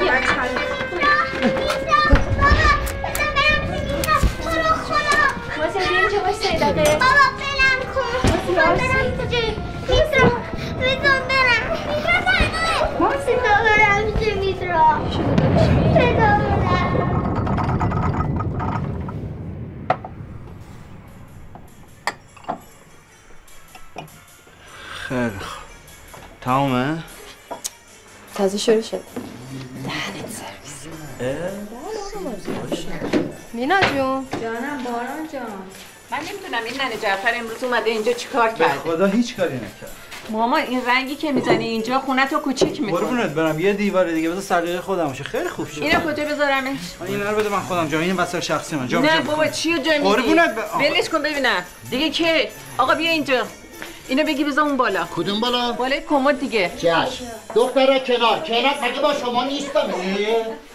بیار چایی. بابا بذار برم سیدینا. برو خدا واسه بیرم چه باش 3 دقیقه. بابا بلم کن. من برم کجایی میترا. میترا برم میترا سرداره. ما سیدینا برم چه میترا پیدا برم. خیلی خوب. تمامه؟ تازه شروع شد. دهنت سرویس. مینا جون. جانم باران جان. من نمیتونم این ننه جعفر امروز اومده اینجا چیکار کرده؟ به خدا هیچ کاری نکرد. مامان این رنگی که میزنی اینجا خونه تو کوچیک میکنه. قربونت برم یه دیوار دیگه بذار سلیقه خودم باشه. خیلی خوب شد. اینو کجا بذارمش؟ این رو بده من خودم جام. این واسه شخصی من. جام. نه بابا چی جای میزنی؟ قربونت ولش کن ببینم. دیگه کی؟ آقا بیا اینجا. اینو بگی بذار اون بالا. کدوم بالا؟ بالای کمد دیگه. چش. دخترا کنار. کنار مگه با شما نیستم.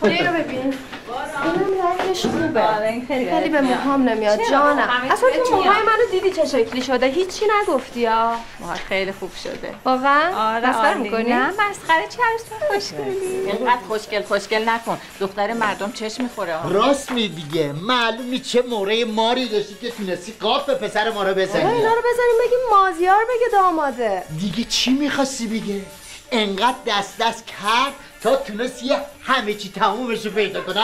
اینو ببین. اینم رنگش خوبه. خیلی به موهام نمیاد جانم. اصلا تو موهای منو دیدی چه شکلی شده؟ هیچی نگفتی ها. موهات خیلی خوب شده. واقعا؟ آره مسخره می‌کنی؟ نه مسخره چی هست؟ خوشگلی. اینقدر خوشگل نکن. دختر مردم چشم می‌خوره. راست می دیگه. معلومه چه موره ماری داشتی که تونستی قاف به پسر ما رو بزنی. اینا رو بزنیم بگیم مازیار بگه داماده. دیگه چی می‌خواستی بگه؟ انقدر دست کرد تا تونست یه همه چی تمومشو پیدا کنه.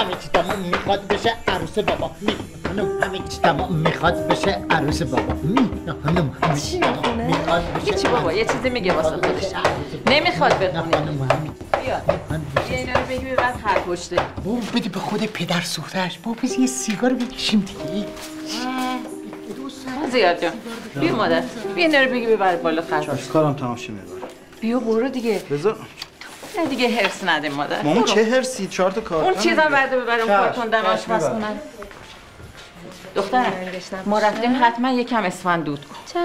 همه چی تموم میخواد بشه عروس بابا. همه چی تموم میخواد بشه عروس بابا. چی میخونه؟ یه چی بابا یه چیزی میگه واسه خودش. نمیخواد بخونه. بیا یه اینا رو بگی بعد هر پشته. بابا بدی به خود پدر سوختهش. بابا بزن یه سیگار بکشیم دیگه. زیاد جان بیا مادر بیا اینا رو بگی ببر بالا خرش کارم تمام شه میبره بیا برو دیگه بذار نه دیگه هرس نده مادر مامان چه هرسی 4 تا کارتون اون چیزا بعد ببرم کارتون دماش بس کنن دخترم ما رفتیم حتما یکم اسفند دود کن چش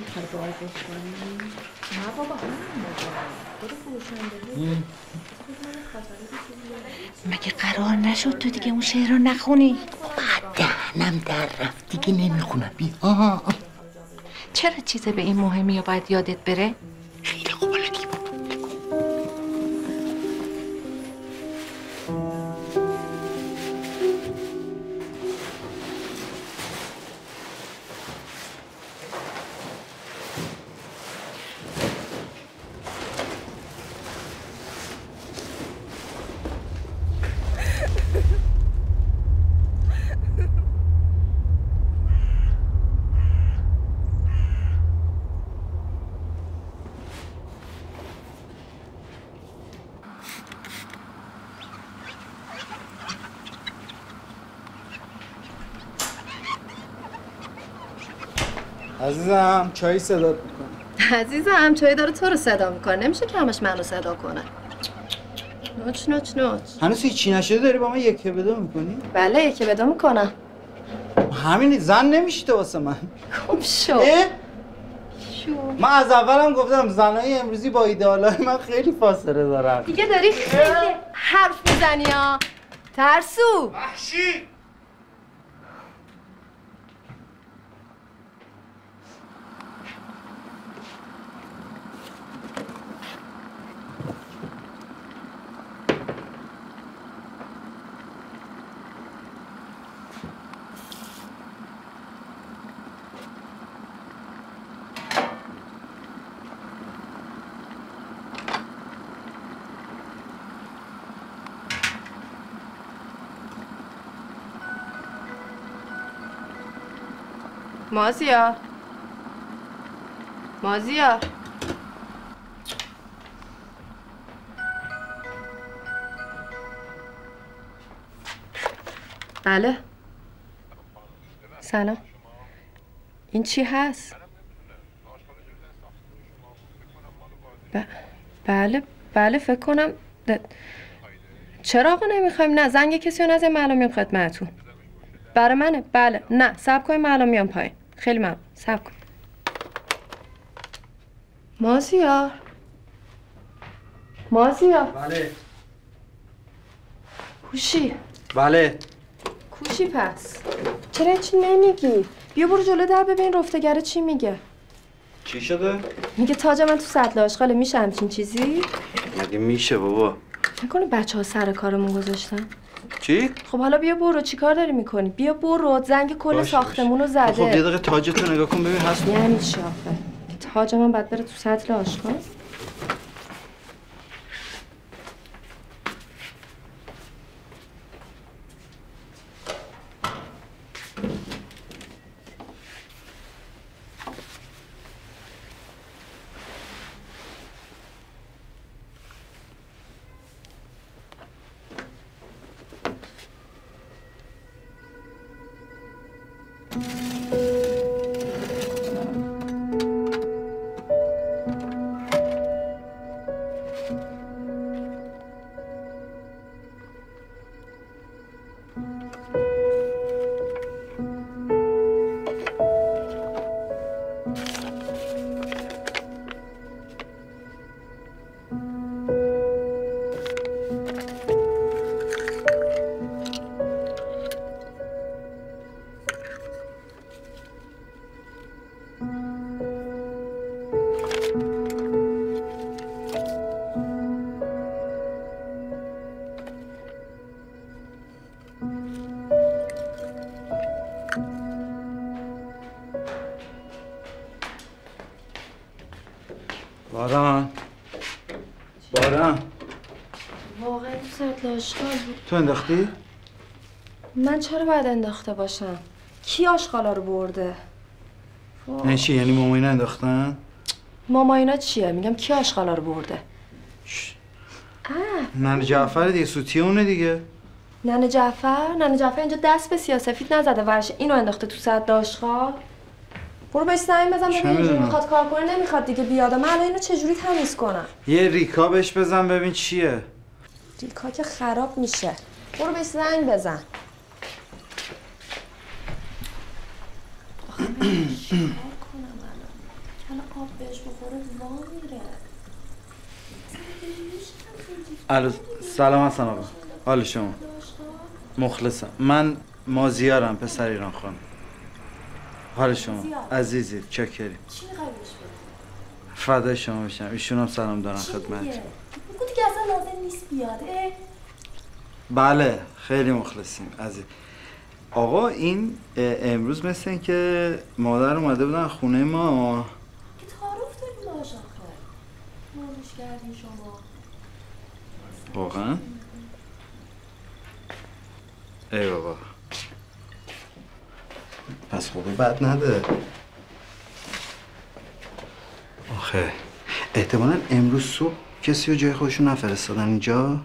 میخوای باهاش کنی نه بابا برو مگه قرار نشد تو دیگه اون شعر رو نخونی؟ دهنم در رفت دیگه نمیخونم بیا چرا چیزه به این مهمی و باید یادت بره؟ خیلی خوب بلدی بود عزیزم چای صدا میکنه عزیزم چای داره تو رو صدا میکنه نمیشه کمش منو صدا کنه نوچ هنوز هیچی نشده داری با من یکی بدا میکنی؟ بله یکی بدا میکنم همین زن نمیشی تو واسه من خب شو من از اولم گفتم زنای امروزی با ایدئالای من خیلی فاصله دارن دیگه داری خیلی حرف میزنی ها ترسو وحشی مازیار بله سلام این چی هست؟ بله فکر کنم چرا آقا نمیخوایم نه زنگ کسی رو نزنیم معلوم میام خدمتتون برای منه بله نه صبر کنیم معلوم میام پایین خیلی ممنون صبر کن مازیار بله کوشی بله کوشی پس چرا چی نمیگی؟ بیا برو جلو در ببین رفتگره چی میگه چی شده؟ میگه تاج من تو سطل آشغاله، میشه همچین چیزی؟ مگه میشه بابا؟ نکنه بچه‌ها سر کارمون گذاشتن. چی؟ خب حالا بیا برو، چیکار داری میکنی؟ بیا برو، زنگ کل ساختمونو زده. خب یه دقیقه تاج تو نگاه کن ببین هست. یعنی شافه. تاج من بعد بره تو سطل آشغال. تو انداختی؟ من چرا باید انداخته باشم؟ کی آشغالا رو برده؟ نه چی؟ یعنی ماما اینا انداختن؟ ماما اینا چیه؟ میگم کی آشغالا رو برده؟ ننه جعفر دیگه، سوتی اونه دیگه. ننه جعفر اینجا دست به سیاسفید نزده ورش اینو انداخته تو سطل آشغال. برو بهش زنگ بزن ببین اینجوری میخواد کار کنه، نمیخواد دیگه بیاد. من الان اینو چجوری تمیز کنم؟ یه ریکا بهش بزن ببین چیه. ریکا که خراب میشه. برو بهش زنگ بزن. آخه من چیکار کنم الان؟ الان آب بهش بخوره وا میره. الو سلام حسن آقا. حال شما؟ مخلصم. من مازیارم، پسر ایران خانم. حال شما؟ عزیزی چاکریم. چی می‌خوای بهش بگی؟ فدای شما بشم. ایشون هم سلام دارن خدمت. که اصلا لازم نیست بیاده. بله خیلی مخلصیم عزیز. آقا این امروز مثل این که مادر اومده بودن خونه ما که تعارف داریم باش. آخه مادرش کردین شما واقعا؟ ای بابا پس خوبی بد نده. آخه احتمالا امروز صبح کسی رو جای خودشون نفرستادن اینجا؟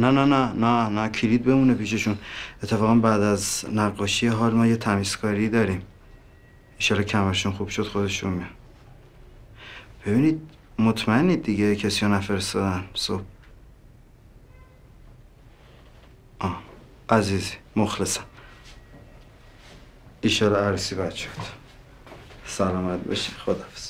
نه کلید بمونه پیششون. اتفاقا بعد از نقاشی حال ما یه تمیزکاری داریم. انشالله کمرشون خوب شد خودشون میان. ببینید مطمئنید دیگه کسی رو نفرستادن صبح؟ عزیزی مخلصم. انشالله عروسی بد شد. سلامت باشی. خداحافظ.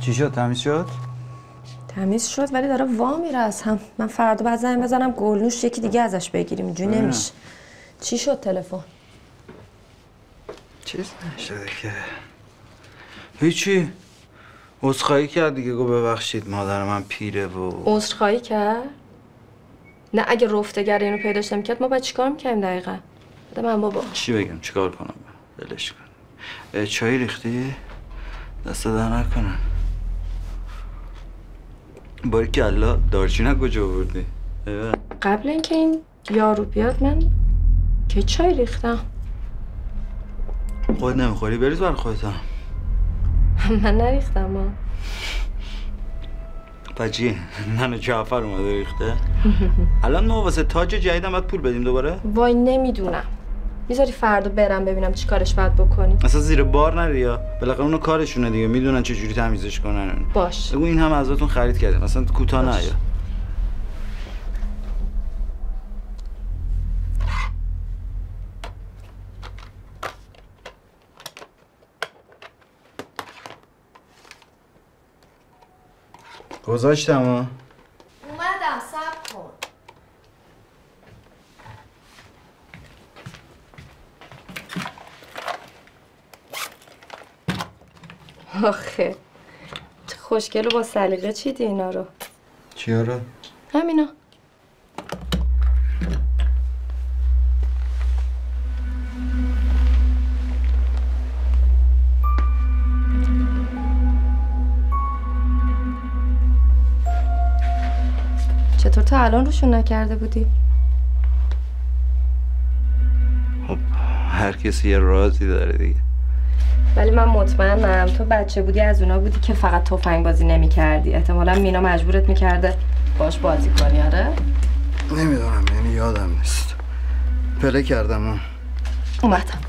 چی شد؟ تمیز شد؟ تمیز شد ولی داره وا میره از هم. من فردا باید زنگ بزنم گلنوش یکی دیگه ازش بگیریم. اینجوری نمیشه. چی شد تلفن؟ چیز نشده که. هیچی. عذرخواهی کرد دیگه، گفت ببخشید مادر من پیره و عذرخواهی کرد؟ نه اگه رفتگر اینو پیداش نمی‌کرد ما بعد چیکار می‌کردیم دقیقاً؟ بده من بابا. چی بگم؟ چیکار کنم؟ ولش کن. چای ریختی؟ دست در نکنن. باریکالله دارچینه کجا آوردی؟ قبل اینکه این یارو بیاد من که چای ریختم. خود نمیخوری بریز برای خودت. من نریختم ها. پاجی ننه جعفر اومده ریخته. الان ما واسه تاج جدیدم باید پول بدیم دوباره؟ وای نمیدونم. میذاری فردا برم ببینم چی کارش باید بکنی؟ اصلا زیر بار نری یا بالاخره اونو کارشونه دیگه، میدونن چه جوری تمیزش کنن. باش. بگو این هم ازتون خرید کردیم. اصلا کوتاه نیا. گذاشتم اومدم صبر کن. آخه خوشگل و با سلیقه چیدی اینا رو. چیا رو؟ همینا. چطور تا الان روشون نکرده بودی؟ خب هر کسی یه رازی داره دیگه. ولی من مطمئنم تو بچه بودی از اونا بودی که فقط تفنگ بازی نمی کردی. احتمالا مینا مجبورت میکرده باش بازی کنی. آره؟ نمیدونم، یعنی یادم نیست. پله کردم من. اومدم.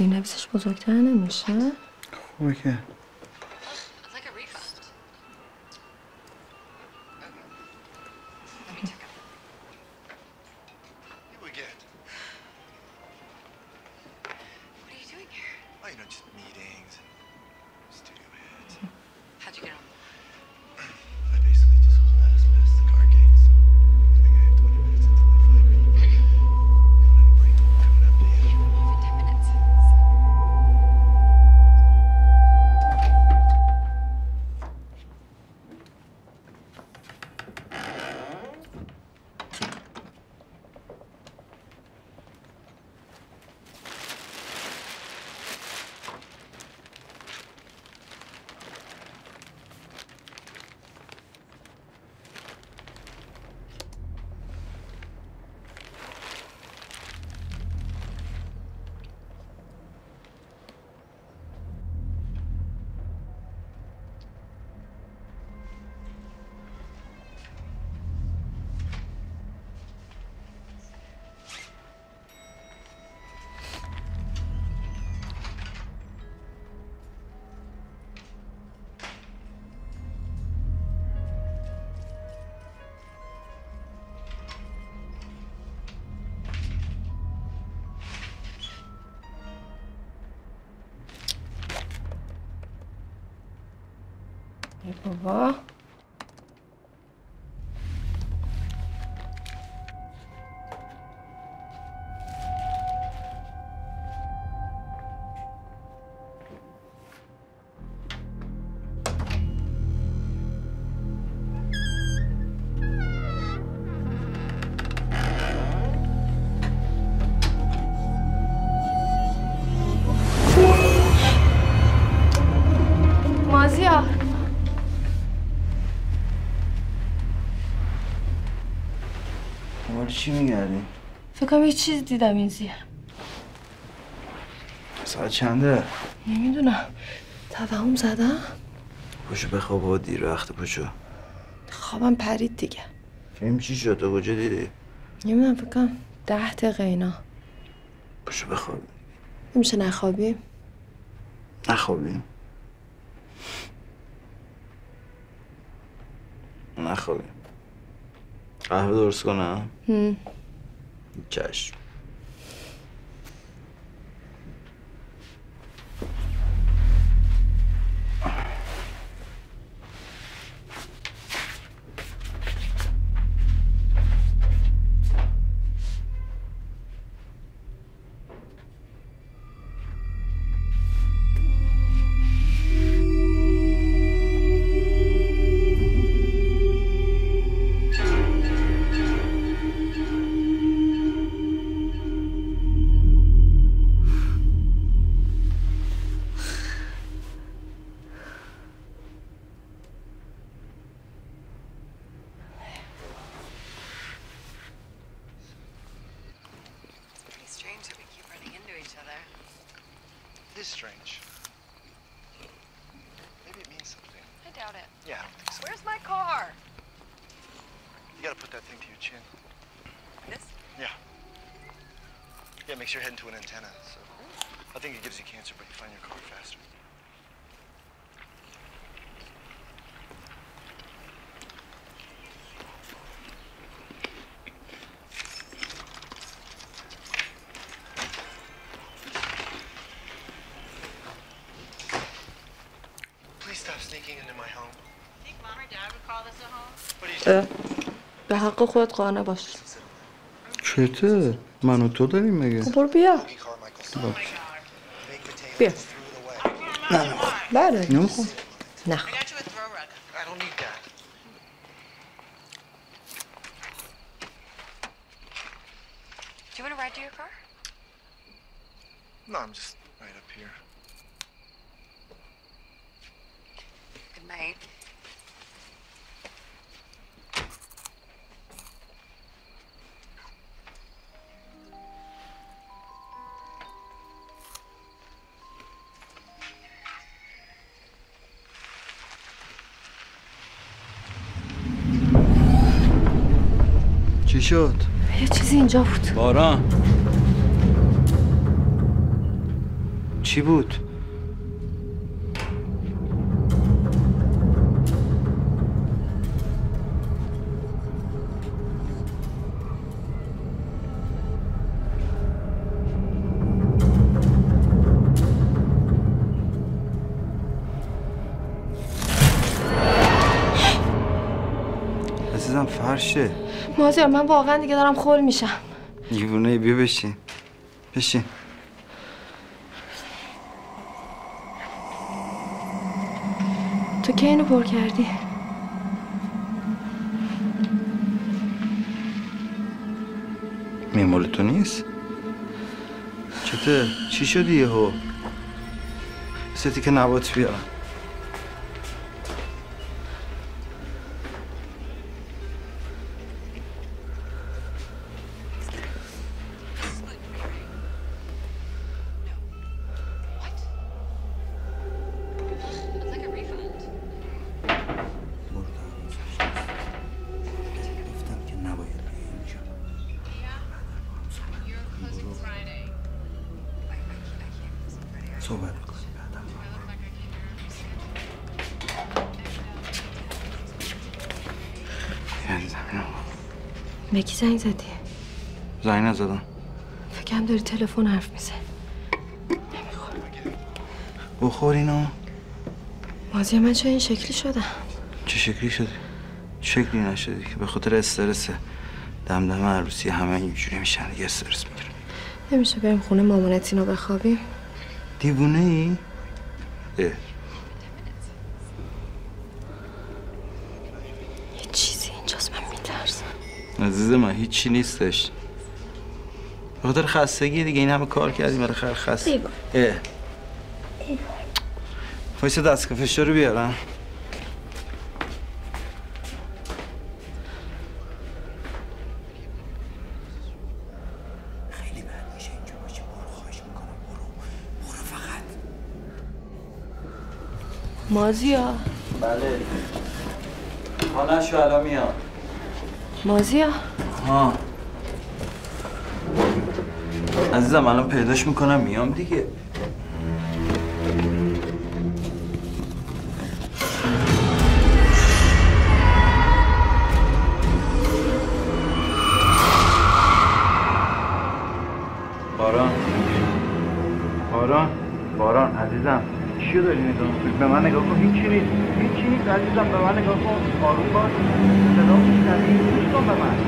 این نفسش بزرگتر نمیشه؟ خوبه که. بابا چی میگردیم؟ فکر کنم یه چیز دیدم این زیر. ساعت چنده؟ نمیدونم. توهم زدم؟ پشو بخواب و دیر وقت پشو. خوابم پرید دیگه. فیلم چی شد؟ تو کجا دیدی؟ نمیدونم، فکر کنم 10 دقیقه اینا. پشو بخواب. نمیشه نخوابیم؟ نخوابیم. نخوابیم. قهوه درست کنم؟ چشم. doubt it. Yeah, I don't think so. Where's my car? You gotta put that thing to your chin. This? Yeah. Yeah, it makes your head into an antenna, so. I think it gives you cancer, but you find your car faster. به حق خودت قانع باش. چته؟ من و تو داریم مگه؟ برو بیا. بیا. نه بله. نمیخوام. نه. Do you want to ride to your car? No, I'm just right up here. Good night. چی شد؟ یه چیزی اینجا بود. باران. چی بود؟ عزیزم فرشه. مازیار من واقعا دیگه دارم خول میشم. دیوونه بیا بشین. بشین. تو که اینو پر کردی؟ میمول تو نیست؟ چته؟ چی شدی یهو؟ ستی که نبات بیارم. به کی زنگ زدی؟ زنگ نزدم. فکرم داری تلفن حرف میزنی. نمیخور. بخور اینو. مازیار من چه این شکلی شدم؟ چه شکلی شدی؟ شکلی نشدی که به خاطر استرس دمدمه عروسی همه اینجوری میشن دیگه استرس میگیرن. نمیشه بریم خونه مامانت اینو بخوابیم؟ دیوونه ای؟ اه. عزیز من هیچی نیستش. به خاطر خستگی دیگه این همه کار کردیم بالاخره خسته. ایوان. اه. وایسا دستکش رو بیارم. مازیار. بله. حالا شو الان میام. مازیار ها عزیزم الان پیداش میکنم میام دیگه باران باران باران عزیزم چی داری میدونم به من نگاه کن هیچی نیست هیچی نیست عزیزم به من نگاه کن آروم باش صدا گوش کن به من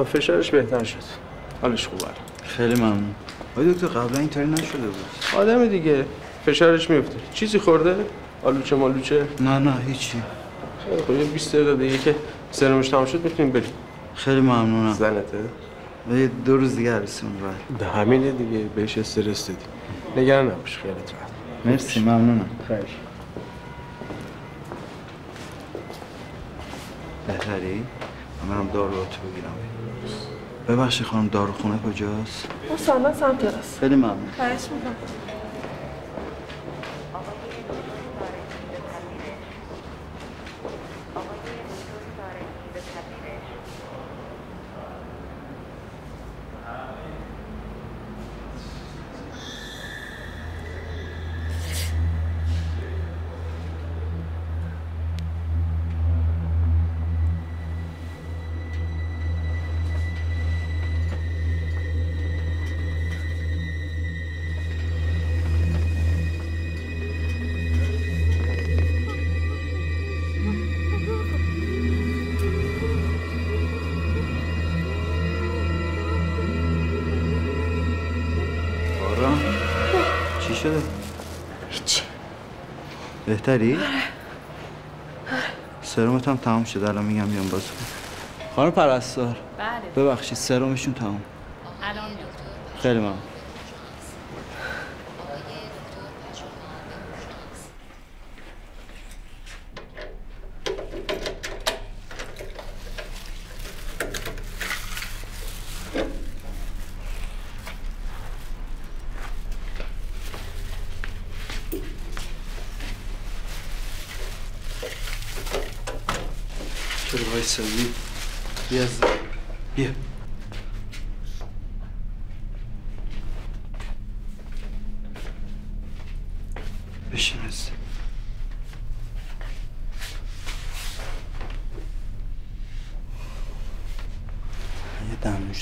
فشارش بهتر شد. حالش خوبه. خیلی ممنون. آیا دکتر قبلا اینطوری نشده بود؟ آدم دیگه فشارش میفته. چیزی خورده؟ آلوچه مالوچه؟ نه هیچی. خیلی خوب، یه 20 دقیقه دیگه که سرمش تمام شد میتونیم بریم. خیلی ممنونم. زنته؟ یه 2 روز دیگه عروسیمون بعد. همینه دیگه، بهش استرس دادی. نگران نباش، خیالت راحت. مرسی، ممنونم. خیلی. بهتری؟ منم داروهاتو بگیرم. ببخشید خانم، داروخونه کجاست؟ اون سالن سمت راست. خیلی ممنون. خواهش می‌کنم. بهتری؟ سرمت هم تمام شد، الان میگم بیام باز کن. خانم پرستار. بله. ببخشید سرمشون تمام. الان دکتر. خیلی ممنون.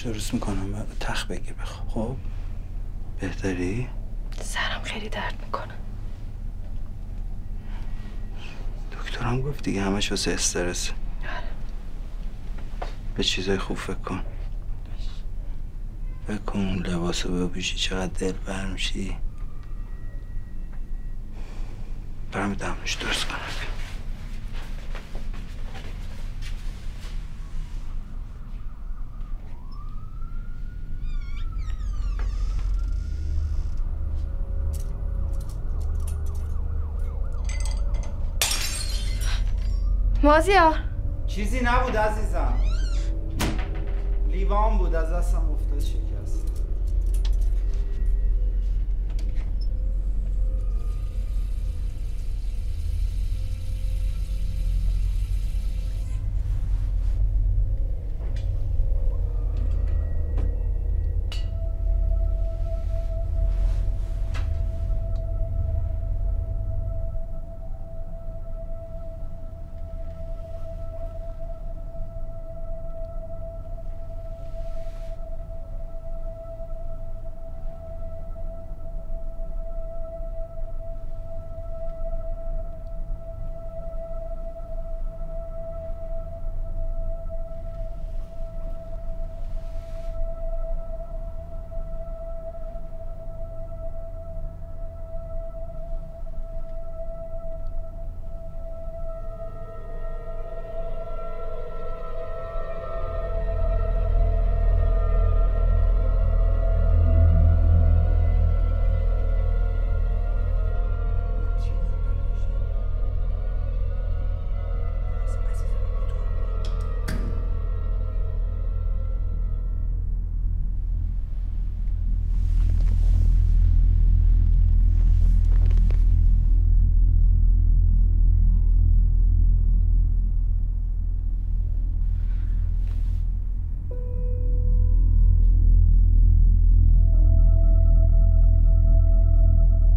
درست میکنم، تخت بگیر بخواب. خب بهتری؟ سرم خیلی درد میکنه. دکترم گفت دیگه همش واسه استرس. به چیزای خوب فکر کن. فکر کن اون لباسو بپوشی چقدر دلبر میشی. برم دمنوش درست کنم. مازیار، چیزی نبود عزیزم، لیوان بود، از دستم افتاد شکست.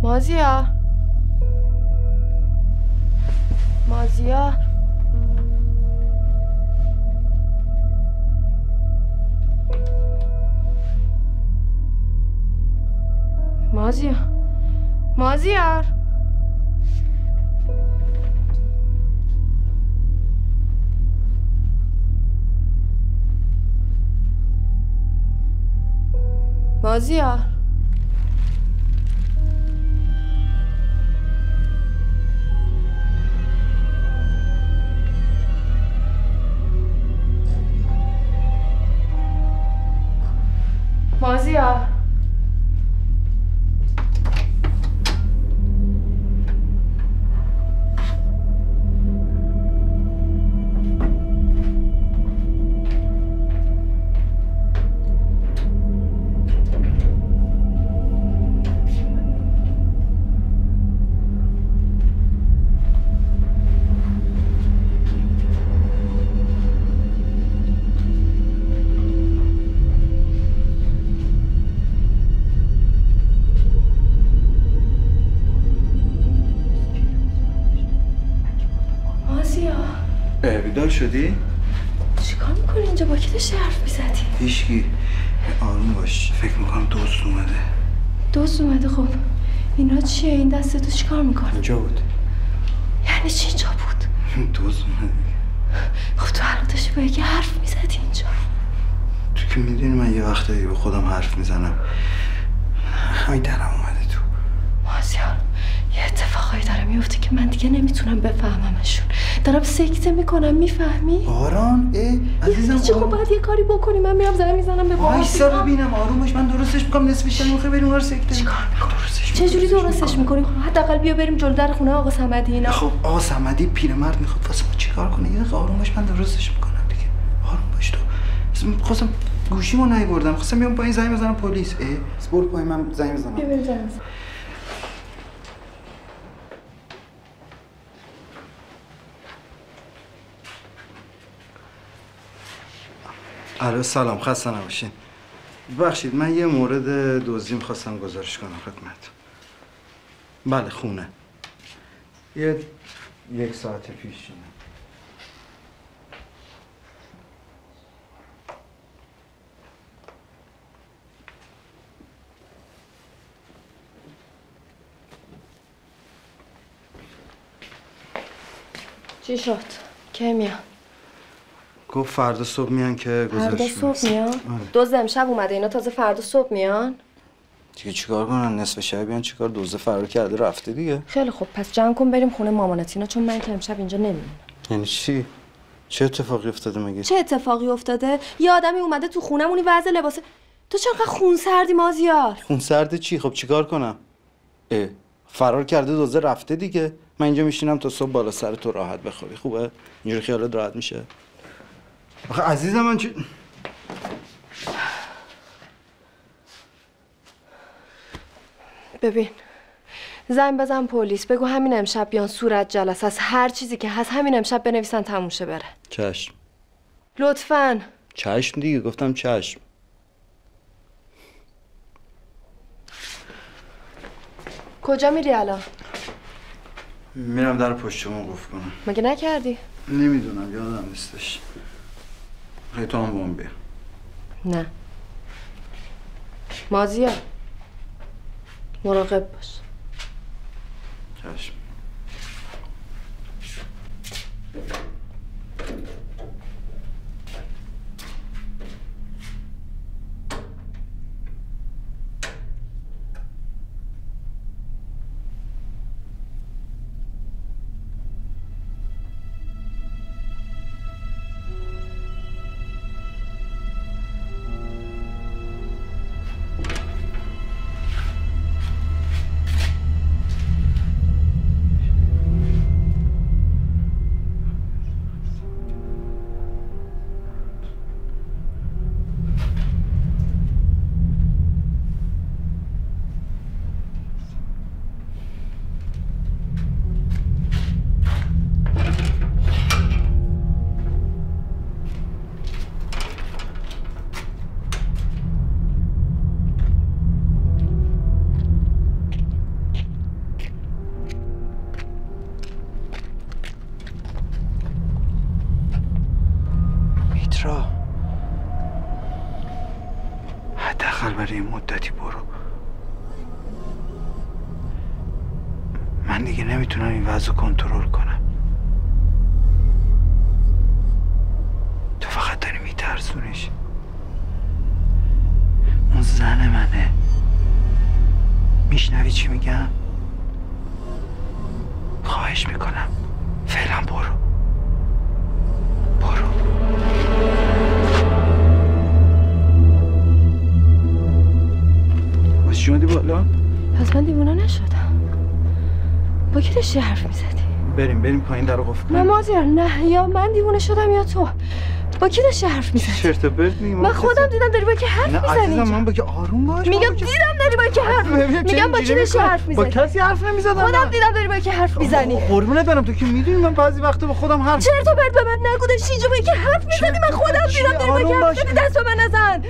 مازیار، مازیار، مازیار، مازیار، مازیار. آره بیدار شدی؟ چیکار میکنی اینجا؟ با کی داشتی حرف میزدی؟ هیچکی. آروم باش، فکر میکنم دوست اومده. دوست اومده؟ خب اینا چیه؟ این دسته تو چیکار میکنه؟ اینجا بود. یعنی چی اینجا بود؟ دوست اومده. خب تو الان داشتی با یکی حرف میزدی اینجا؟ تو که میدونی من یه وقتایی به خودم حرف میزنم. همین درم اومده تو. مازیار یه اتفاقایی داره میفته که من دیگه نمیتونم بفهممشون. دارم سکته میکنم، میفهمی؟ آران عزیزم چی؟ خب باید یه کاری بکنی. من میرم زنگ میزنم به بابا. وایسا ببینم، آرومش. من درستش میکنم. نصف شب میخوای بریم اون سکته. چیکار میکنی؟ درستش چه جوری درستش میکنی؟ حداقل بیا بریم جلو در خونه آقا صمدی اینا. خب آقا صمدی پیرمرد میخواد واسه ما چیکار کنه؟ یه دقیقه آرومش، من درستش میکنم دیگه. آروم باش تو. خواستم گوشیمو نیاوردم. خواستم بیام پایین زنگ بزنم پلیس. اسپورت پای من زنگ بزنم. بیا بریم. الو سلام، خسته نباشین. ببخشید من یه مورد دزدی می‌خواستم گزارش کنم خدمتتون. بله خونه. یک ساعت پیش اینه. چی شد؟ کی میاد؟ گفت فردا صبح میان که گزارش می‌رسه. فردا صبح میان؟ دوز امشب اومده اینا، تازه فردا صبح میان؟ دیگه چیکار کنن؟ نصف شب بیان چیکار؟ دوزه فرار کرده رفته دیگه. خیلی خوب، پس جمع کن بریم خونه مامانت اینا، چون من که امشب اینجا نمیمونم. یعنی چی؟ چه اتفاقی افتاده مگه؟ چه اتفاقی افتاده؟ یه آدمی اومده تو خونه‌مون این وضع لباسه. تو چرا خونسردی مازیار؟ خونسرد چی؟ خب چیکار کنم؟ فرار کرده دوزه رفته دیگه. من اینجا میشینم تا صبح بالا سر تو راحت بخوابی. خوبه؟ اینجوری خیالت راحت میشه. آخه عزیزم من چی؟ ببین زنگ بزن پلیس، بگو همین امشب بیان صورت جلسه است، هر چیزی که هست همین امشب بنویسن تموم شه بره. چشم لطفاً. چشم دیگه، گفتم چشم. کجا میری الان؟ میرم در پشت موقف کنم. مگه نکردی؟ نمیدونم یادم نیستش. تو هم با هم بیا. نه مازیار مراقب باش. چشم. چی حرف میزدی؟ بریم پایین در رو قفل کنیم. مازیار نه، یا من دیوونه شدم یا تو. با کی داشتی حرف میزدی؟ چرت و پرت میگی. من خودم دیدم داری با کی حرف میزنی. نه عزیزم من با کی آروم باش. میگم دیدم داری با کی حرف میزنی. میگم با کی داشتی حرف میزدی؟ با کسی حرف نمیزدم. خودم دیدم داری با کی حرف میزنی. قربونت برم، تو که میدونی من بعضی وقتا با خودم حرف. چرت و پرت به من نگو داشتی اینجا با کی حرف میزدی. من خودم دیدم داری با کی حرف میزدی. دستو من نزن.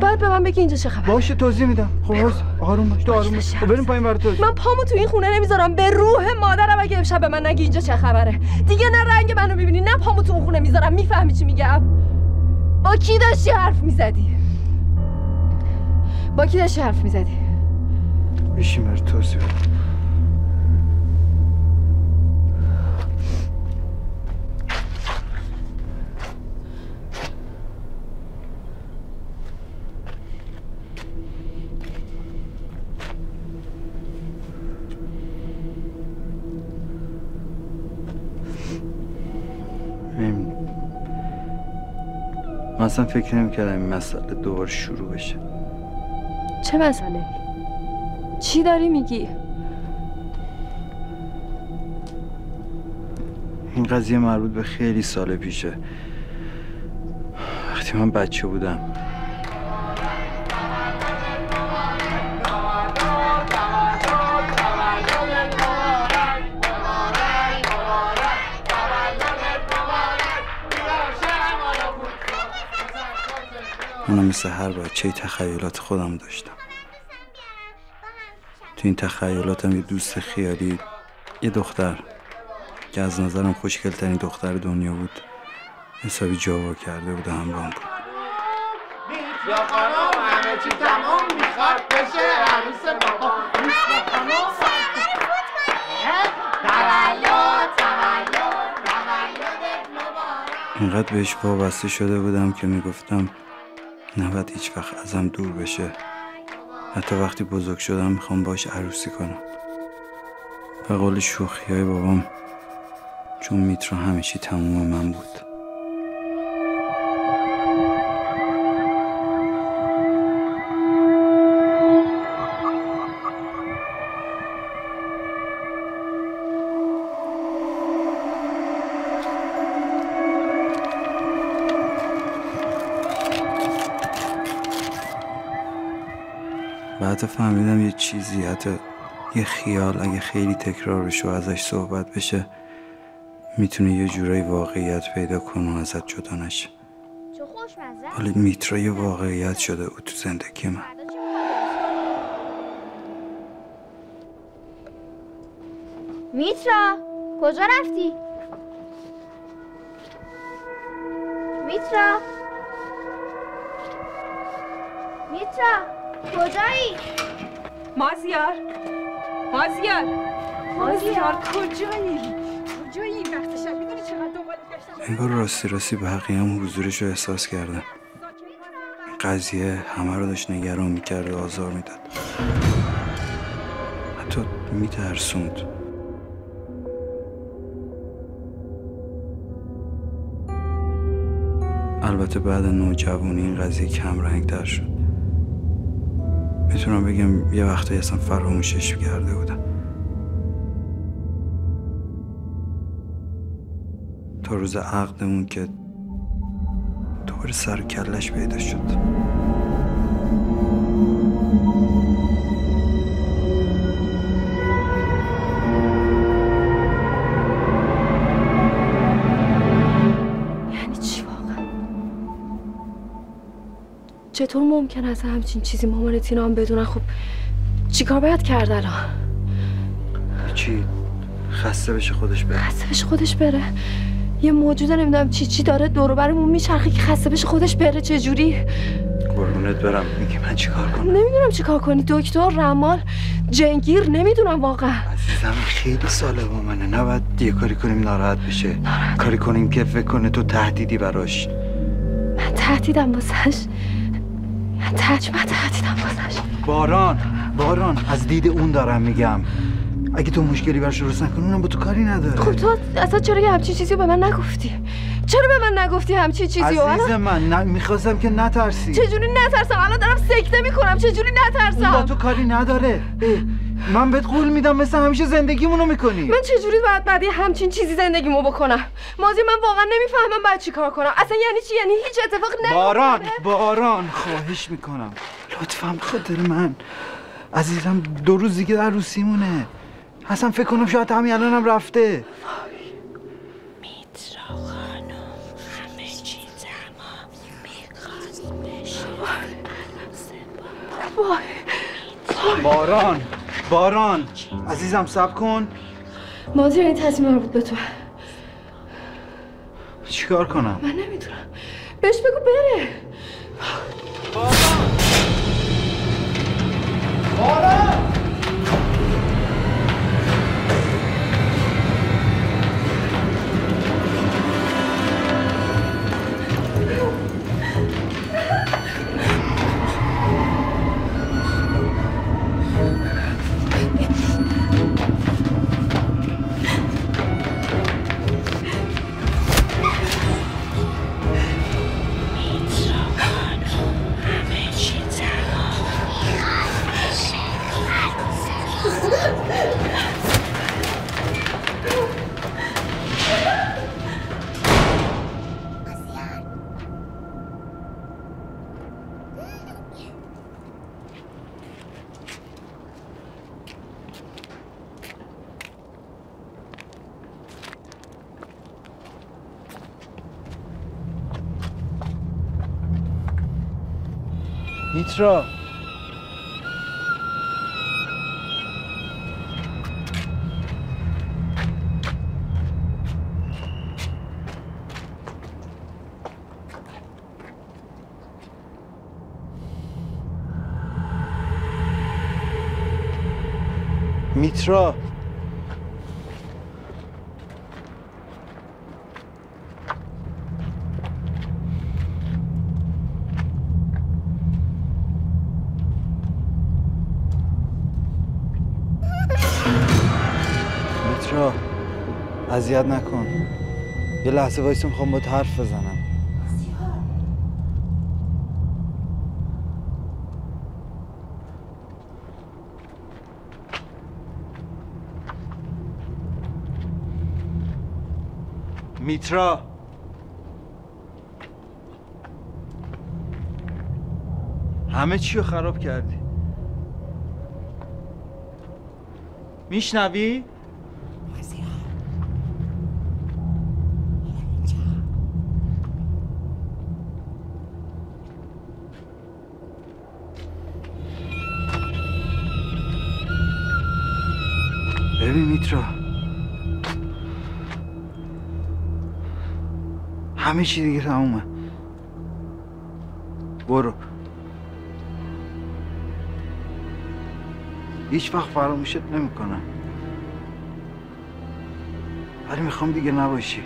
بعد به من بگی اینجا چه خبره. باشه توضیح میدم. خب آروم باش، تو آروم باش. خب بریم پایین. برات من پامو تو این خونه نمیذارم به روح مادرم اگه امشب به من نگی اینجا چه خبره. دیگه نه رنگ منو میبینی نه پامو تو اون خونه میذارم. میفهمی چی میگم؟ با کی داشتی حرف میزدی؟ با کی داشتی حرف میزدی؟ بشین برات توضیح. اصلا فکر نمی‌کردم این مسئله دوباره شروع بشه. چه مسئله؟ چی داری میگی؟ این قضیه مربوط به خیلی سال پیشه، وقتی من بچه بودم. منم مثل هر بچه تخیلات خودم داشتم. تو این تخیلاتم یه دوست خیالی، یه دختر که از نظرم خوشگل‌ترین دختر دنیا بود، حسابی جاوا کرده بود و همراهم بود. اینقدر بهش وابسته شده بودم که میگفتم نباید هیچ وقت ازم دور بشه. حتی وقتی بزرگ شدم میخوام باش عروسی کنم. به قول شوخی های بابام، چون میترا همه چی تموم من بود. حتی فهمیدم یه چیزی، حتی یه خیال اگه خیلی تکرار بشه و ازش صحبت بشه میتونه یه جورای واقعیت پیدا کنه و ازت جدا نشه. حالا میترا یه واقعیت شده او تو زندگی من. میترا کجا رفتی؟ میترا میترا کجایی؟ مازیار کجایی؟ وقت شب میدونی چقدر دنبالت گشتم؟ انگار راستی به حقیقم حضورش رو احساس کردم. قضیه همه رو داشت نگران میکرد و آزار میداد، حتی میترسوند. البته بعد نوجوانی این قضیه کم رنگ تر شد. میتونم بگم یه وقتایی اصلا فراموشش کرده بودم. تا روز عقدمون که دوباره سر کلش پیدا شد. چطور ممکن است همچین چیزی مامان تینا هم بدونن؟ خب چیکار باید کرد الان؟ چی؟ خسته بشه خودش بره. خسته بشه خودش بره؟ یه موجوده نمیدونم چی داره دور و برمون میچرخه که خسته بشه خودش بره. چه جوری؟ قربونت برم، میگی من چیکار کنم؟ نمیدونم چیکار کنی. دکتر، رمال، جنگیر، نمیدونم واقعا. عزیزم خیلی ساله با منه. نباید یه کاری کنیم ناراحت بشه. کاری کنیم که فکر کنه تو تهدیدی براش. من تهدیدم واسش؟ باران از دید اون دارم میگم. اگه تو مشکلی براش درست نکنی اونم با تو کاری نداره. خب تو اصلا چرا یه همچین چیزی رو به من نگفتی؟ عزیز من میخواستم که نترسی. چجوری نترسم؟ الان دارم سکته میکنم. چجوری نترسم؟ اون با تو کاری نداره. من بهت قول میدم مثل همیشه زندگیمونو میکنی. من چجوری باید بعد یه همچین چیزی زندگیمو بکنم؟ مازی من واقعا نمیفهمم باید چی کار کنم. اصلا یعنی چی؟ یعنی هیچ اتفاق نمیفته. باران خواهش میکنم لطفاً خاطر من. عزیزم 2 روز دیگه عروسیمونه. اصلا فکر کنم شاید همین الانم رفته. میترا خانم همه چی تمام میخواست بشه. وای باران، باران عزیزم صبر کن. مازیار این تصمیم مربوط به تو. چیکار کنم؟ من نمیدونم. بهش بگو بره. باران باران نیترا میترا اذیت نکن. یه لحظه وایس میخوام باهات حرف بزنم. میترا همه چی رو خراب کردی. میشنوی؟ میترا همه چی دیگه تمومه. برو هیچ وقت فراموشت نمیکنم، ولی میخوام دیگه نباشی.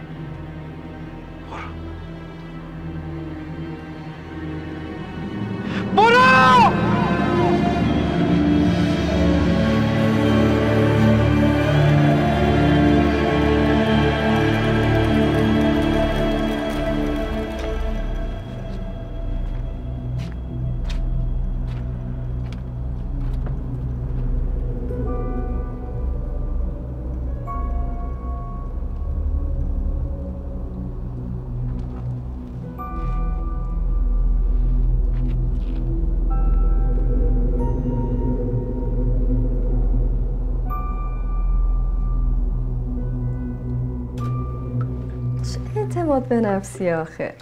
به نفسی آخه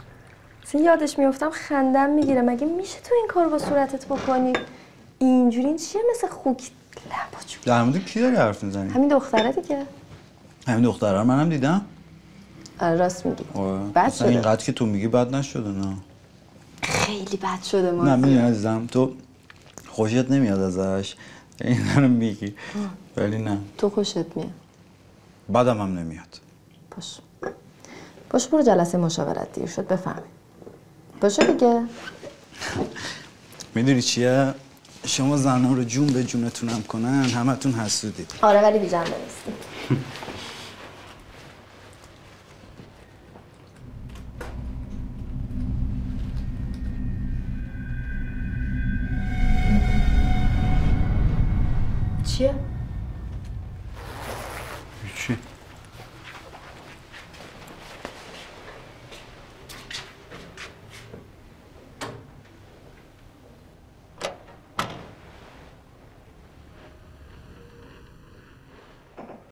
سین یادش میافتم خندم میگیره. مگه میشه تو این کار با صورتت بکنی؟ اینجوری این چیه مثل خوک لباچو؟ در مورد کی داری حرف میزنی؟ همین دختره دیگه. همین دختره رو منم دیدم. آره راست میگی. بد شده اینقدر که تو میگی بد نشده. نه خیلی بد شده. ما نه میدونی عزیزم تو خوشت نمیاد ازش، این رو میگی ولی نه تو خوشت میاد. بعدم هم نمیاد. باشه باشه برو جلسه مشاورت. دیر شد بفهمی. باشه دیگه. میدونی چیه؟ شما زنها رو جون به جونتون هم کنن همتون حسودید. آره ولی بی جنبه نیستید. چیه؟ چی؟